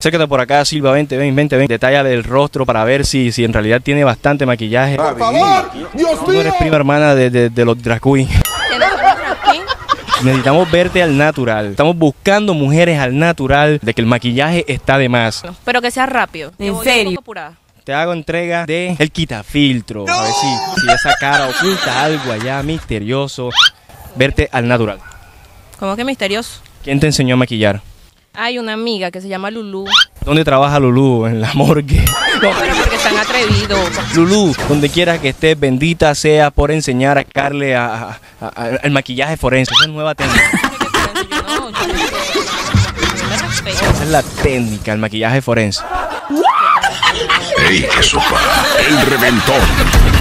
Acércate por acá, Silva, vente, ven. Detalla del rostro para ver si en realidad tiene bastante maquillaje. ¡Por favor! ¡Dios mío! Eres prima hermana de los Dracui. Necesitamos verte al natural. Estamos buscando mujeres al natural, de que el maquillaje está de más. Pero que sea rápido. En serio. Te hago entrega de El Quitafiltro. ¡No! A ver si esa cara oculta algo allá misterioso. Verte al natural. ¿Cómo que misterioso? ¿Quién te enseñó a maquillar? Hay una amiga que se llama Lulu. ¿Dónde trabaja Lulu? En la morgue. No, pero porque están atrevidos. Lulu, donde quieras que estés, bendita sea por enseñar a Carle al maquillaje forense. Esa es nueva técnica. Esa es la técnica, el maquillaje forense. ¡Ey, qué sopa! ¡El reventón!